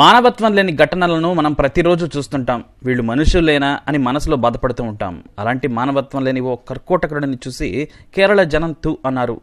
మానవత్వం లేని ఘటనలను మనం ప్రతిరోజు చూస్తుంటాం. వీళ్ళు మనుషులేనా అని మనసులో బాధపడుతూ ఉంటాం. అలాంటి మానవత్వం లేని ఓ కర్కోటకుడిని చూసి కేరళ జనం తూ అన్నారు.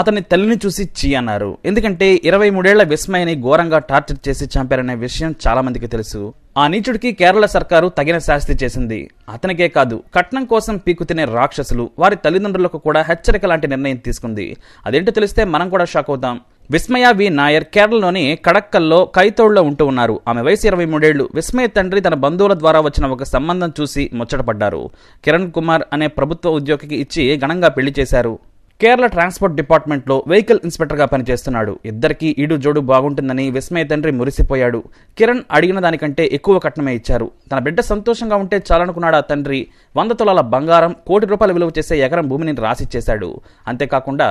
అతని తల్లిని చూసి చీ అన్నారు. ఎందుకంటే 23 ఏళ్ల విస్మయని ఘోరంగా టార్చర్ చేసి చంపారనే విషయం చాలా మందికి తెలుసు. ఆ నీచుడికి కేరళ సర్కారు తగిన శాస్తి చేసింది. అతనికే కాదు, కట్నం కోసం పీకు తినే రాక్షసులు వారి తల్లిదండ్రులకు కూడా హెచ్చరిక లాంటి నిర్ణయం తీసుకుంది. అదేంటో తెలిస్తే మనం కూడా షాక్ అవుతాం. విస్మయ వి నాయర్ కేరళలోని కడక్కల్లో కైతోళ్లో ఉంటూ ఉన్నారు. ఆమె వయసు 23 ఏళ్లు. విస్మయ తండ్రి తన బంధువుల ద్వారా వచ్చిన ఒక సంబంధం చూసి ముచ్చటపడ్డారు. కిరణ్ కుమార్ అనే ప్రభుత్వ ఉద్యోగికి ఇచ్చి ఘనంగా పెళ్లి చేశారు. కేరళ ట్రాన్స్పోర్ట్ డిపార్ట్మెంట్లో వెహికల్ ఇన్స్పెక్టర్గా పనిచేస్తున్నాడు. ఇద్దరికీ ఈడు జోడు బాగుంటుందని విస్మయ తండ్రి మురిసిపోయాడు. కిరణ్ అడిగిన దానికంటే ఎక్కువ కట్నమే ఇచ్చారు. తన బిడ్డ సంతోషంగా ఉంటే చాలనుకున్నాడు ఆ తండ్రి. 100 తులాల బంగారం, ₹1 కోటి విలువ చేసే ఎకరం భూమిని రాసిచ్చేశాడు. అంతేకాకుండా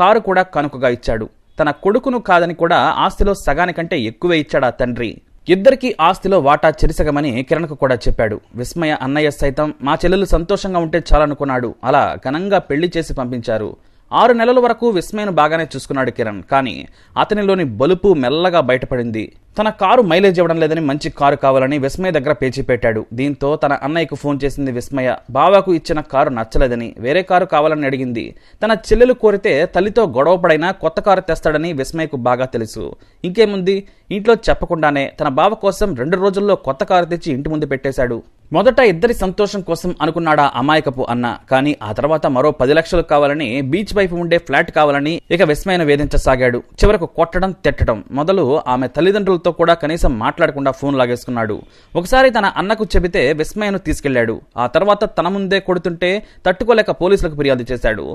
కారు కూడా కానుకగా ఇచ్చాడు. తన కొడుకును కాదని కూడా ఆస్తిలో సగానికంటే ఎక్కువే ఇచ్చాడు ఆ తండ్రి. ఇద్దరికీ ఆస్తిలో వాటా చెరిసగమని కిరణ్కు కూడా చెప్పాడు. విస్మయ అన్నయ్య సైతం మా చెల్లెలు సంతోషంగా ఉంటే చాలనుకున్నాడు. అలా ఘనంగా పెళ్లి చేసి పంపించారు. 6 నెలల వరకు విస్మయను బాగానే చూసుకున్నాడు కిరణ్. కానీ అతనిలోని బలుపు మెల్లగా బయటపడింది. తన కారు మైలేజ్ ఇవ్వడం లేదని మంచి కారు కావాలని విస్మయ దగ్గర పేచీ పెట్టాడు. దీంతో తన అన్నయ్యకు ఫోన్ చేసింది విస్మయ. బావాకు ఇచ్చిన కారు నచ్చలేదని వేరే కారు కావాలని అడిగింది. తన చెల్లెలు కోరితే తల్లితో గొడవపడైనా కొత్త కారు తెస్తాడని విస్మయకు బాగా తెలుసు. ఇంకేముంది, ఇంట్లో చెప్పకుండానే తన బావ కోసం 2 రోజుల్లో కొత్త కారు తెచ్చి ఇంటి ముందు పెట్టేశాడు. మొదట ఇద్దరి సంతోషం కోసం అనుకున్నాడా అమాయకపు అన్న. కానీ ఆ తర్వాత మరో 10 లక్షలు కావాలని, బీచ్ వైపు ఉండే ఫ్లాట్ కావాలని ఇక విస్మయను వేధించసాగాడు. చివరకు కొట్టడం, తిట్టడం మొదలు ఆమె తల్లిదండ్రులతో కూడా కనీసం మాట్లాడకుండా ఫోన్ లాగేసుకున్నాడు. ఒకసారి తన అన్నకు చెబితే విస్మయను తీసుకెళ్లాడు. ఆ తర్వాత తన ముందే కొడుతుంటే తట్టుకోలేక పోలీసులకు ఫిర్యాదు చేశాడు.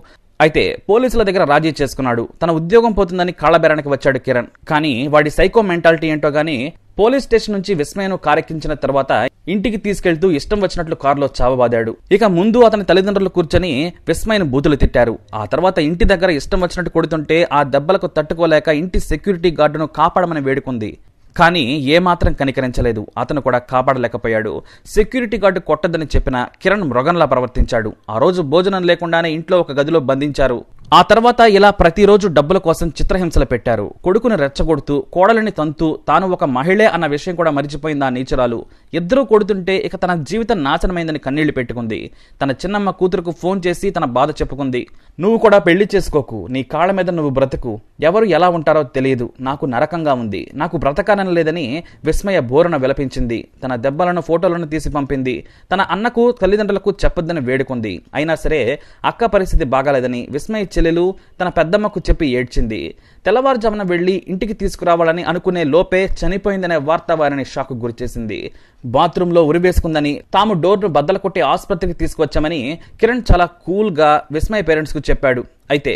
అయితే పోలీసుల దగ్గర రాజీ చేసుకున్నాడు. తన ఉద్యోగం పోతుందని కాళ్ళబేరానికి వచ్చాడు కిరణ్. కానీ వాడి సైకో మెంటాలిటీ ఏంటో గానీ పోలీస్ స్టేషన్ నుంచి విస్మయను కారెక్కించిన తర్వాత ఇంటికి తీసుకెళ్తూ ఇష్టం వచ్చినట్లు కారులో చావబాదాడు. ఇక ముందు అతని తల్లిదండ్రులు కూర్చొని విస్మయను బూతులు తిట్టారు. ఆ తర్వాత ఇంటి దగ్గర ఇష్టం వచ్చినట్టు కొడుతుంటే ఆ దెబ్బలకు తట్టుకోలేక ఇంటి సెక్యూరిటీ గార్డును కాపాడమని వేడుకుంది. కానీ ఏమాత్రం కనికరించలేదు. అతను కూడా కాపాడలేకపోయాడు. సెక్యూరిటీ గార్డు కొట్టద్దని చెప్పిన కిరణ్ మృగంలా ప్రవర్తించాడు. ఆ రోజు భోజనం లేకుండానే ఇంట్లో ఒక గదిలో బంధించారు. ఆ తర్వాత ఇలా ప్రతిరోజు డబ్బుల కోసం చిత్రహింసలు పెట్టారు. కొడుకును రెచ్చగొడుతూ, కోడలిని తంతూ, తాను ఒక మహిళే అన్న విషయం కూడా మరిచిపోయింది ఆ నీచురాలు. ఇద్దరూ కొడుతుంటే ఇక తన జీవితం నాశనమైందని కన్నీళ్లు పెట్టుకుంది. తన చిన్నమ్మ కూతురుకు ఫోన్ చేసి తన బాధ చెప్పుకుంది. నువ్వు కూడా పెళ్లి చేసుకోకు, నీ కాళ్ళ మీద నువ్వు బ్రతుకు, ఎవరు ఎలా ఉంటారో తెలియదు, నాకు నరకంగా ఉంది, నాకు బ్రతకాలని లేదని విస్మయ బోరున విలపించింది. తన దెబ్బలను ఫోటోలను తీసి పంపింది. తన అన్నకు తల్లిదండ్రులకు చెప్పొద్దని వేడుకుంది. అయినా సరే అక్క పరిస్థితి బాగాలేదని విస్మయ చెల్లెలు తన పెద్దమ్మకు చెప్పి ఏడ్చింది. తెల్లవారుజామున వెళ్లి ఇంటికి తీసుకురావాలని అనుకునే లోపే చనిపోయిందనే వార్త వారిని షాక్ గురిచేసింది. బాత్రూంలో ఉరివేసుకుందని, తాము డోర్ను బద్దలు కొట్టి ఆసుపత్రికి తీసుకువచ్చామని కిరణ్ చాలా కూల్గా విస్మయ పేరెంట్స్కు చెప్పాడు. అయితే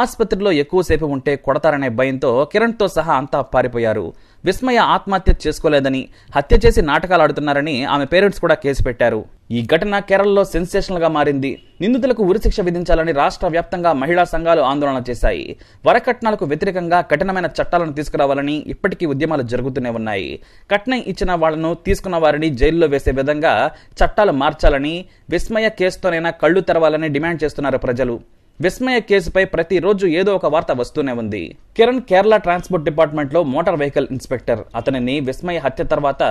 ఆసుపత్రిలో ఎక్కువసేపు ఉంటే కొడతారనే భయంతో కిరణ్తో సహా అంతా పారిపోయారు. విస్మయ ఆత్మహత్య చేసుకోలేదని, హత్య చేసి నాటకాలు ఆడుతున్నారని ఆమె పేరెంట్స్ కూడా కేసు పెట్టారు. ఈ ఘటన కేరళలో సెన్సేషనల్గా మారింది. నిందితులకు ఉరిశిక్ష విధించాలని రాష్ట్ర వ్యాప్తంగా మహిళా సంఘాలు ఆందోళన చేశాయి. వరకట్నాలకు వ్యతిరేకంగా కఠినమైన చట్టాలను తీసుకురావాలని ఇప్పటికీ ఉద్యమాలు జరుగుతూనే ఉన్నాయి. కట్నం ఇచ్చిన వాళ్లను తీసుకున్న వారిని జైల్లో వేసే విధంగా చట్టాలు మార్చాలని, విస్మయ కేసుతోనైనా కళ్లు తెరవాలని డిమాండ్ చేస్తున్నారు ప్రజలు. విస్మయ కేసుపై ప్రతిరోజు ఏదో ఒక వార్త వస్తూనే ఉంది. కిరణ్ కేరళ ట్రాన్స్పోర్ట్ డిపార్ట్మెంట్లో మోటార్ వెహికల్ ఇన్స్పెక్టర్. అతనిని విస్మయ హత్య తర్వాత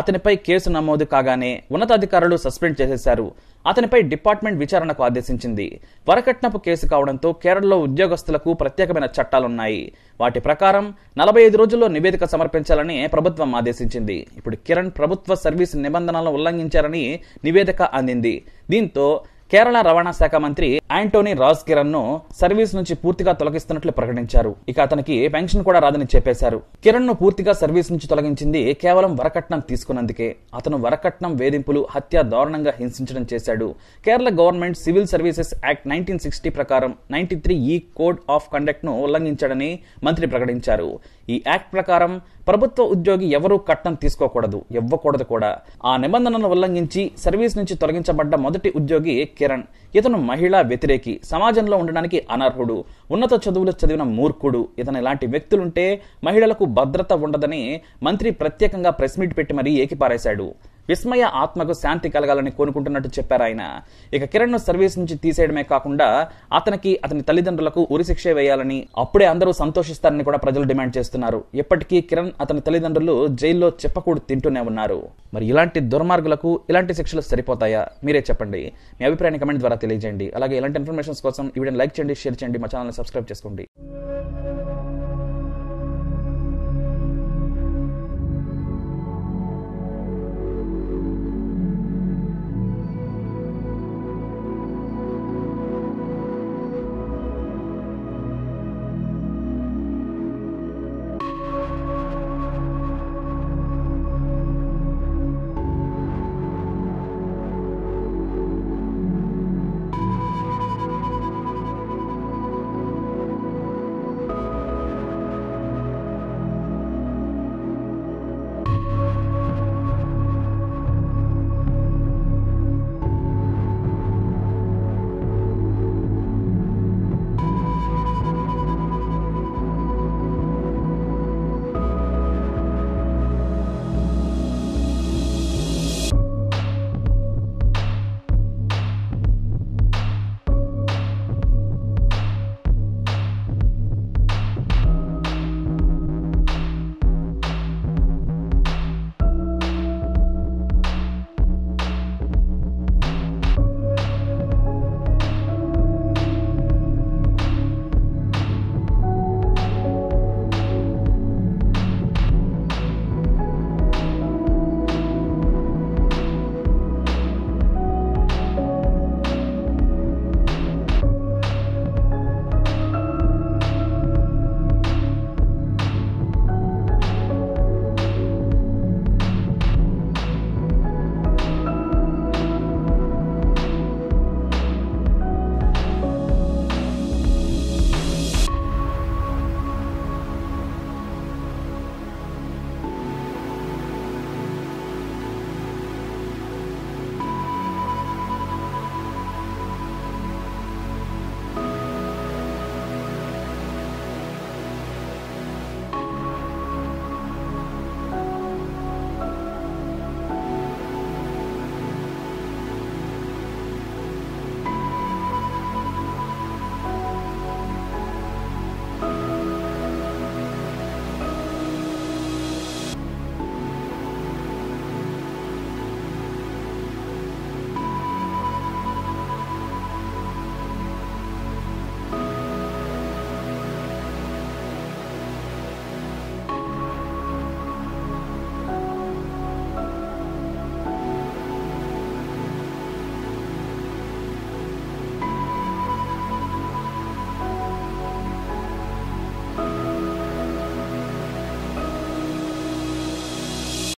అతనిపై కేసు నమోదు కాగానే ఉన్నతాధికారులు సస్పెండ్ చేసేశారు. అతనిపై డిపార్ట్మెంట్ విచారణకు ఆదేశించింది. వరకట్నపు కేసు కావడంతో కేరళలో ఉద్యోగస్తులకు ప్రత్యేకమైన చట్టాలున్నాయి. వాటి ప్రకారం 45 రోజుల్లో నివేదిక సమర్పించాలని ప్రభుత్వం ఆదేశించింది. ఇప్పుడు కిరణ్ ప్రభుత్వ సర్వీసు నిబంధనలను ఉల్లంఘించారని నివేదిక అందింది. దీంతో కేరళ రవాణా శాఖ మంత్రి యాంటోనీ రాజ్ కిరణ్ను సర్వీస్ నుంచి పూర్తిగా తొలగిస్తున్నట్లు ప్రకటించారు. ఇక అతనికి పెన్షన్ కూడా రాదని చెప్పేశారు. కిరణ్ను పూర్తిగా సర్వీస్ నుంచి తొలగించింది కేవలం వరకట్నం తీసుకున్నందుకే. అతను వరకట్నం, వేధింపులు, హత్య, దారుణంగా హింసించడం చేశాడు. Kerala government civil services act 1960 ప్రకారం 93E కోడ్ ఆఫ్ కండక్ట్ను ఉల్లంఘించాడని మంత్రి ప్రకటించారు. ఈ యాక్ట్ ప్రకారం ప్రభుత్వ ఉద్యోగి ఎవరూ కట్నం తీసుకోకూడదు, ఇవ్వకూడదు కూడా. ఆ నిబంధనలను ఉల్లంఘించి సర్వీస్ నుంచి తొలగించబడ్డ మొదటి ఉద్యోగి కిరణ్. ఇతను మహిళా వ్యతిరేకి, సమాజంలో ఉండడానికి అనర్హుడు, ఉన్నత చదువులు చదివిన మూర్ఖుడు. ఇతను ఇలాంటి వ్యక్తులుంటే మహిళలకు భద్రత ఉండదని మంత్రి ప్రత్యేకంగా ప్రెస్ మీట్ పెట్టి మరీ ఏకిపారేశాడు. విస్మయ ఆత్మకు శాంతి కలగాలని కోరుకుంటున్నట్టు చెప్పారు ఆయన. ఇక కిరణ్ను సర్వీస్ నుంచి తీసేయడమే కాకుండా అతనికి అతని తల్లిదండ్రులకు ఉరిశిక్ష వేయాలని, అప్పుడే అందరూ సంతోషిస్తారని కూడా ప్రజలు డిమాండ్ చేస్తున్నారు. ఎప్పటికీ కిరణ్ అతని తల్లిదండ్రులు జైల్లో చెప్పకూడదు తింటూనే ఉన్నారు. మరి ఇలాంటి దుర్మార్గులకు ఇలాంటి శిక్షలు సరిపోతాయా? మీరే చెప్పండి. మీ అభిప్రాయాన్ని కమెంట్ ద్వారా తెలియజేయండి. అలాగే ఇలాంటి ఇన్ఫర్మేషన్స్ కోసం ఈ వీడియోని లైక్ చేయండి, షేర్ చేయండి, మా ఛానల్ని సబ్స్క్రైబ్ చేసుకోండి.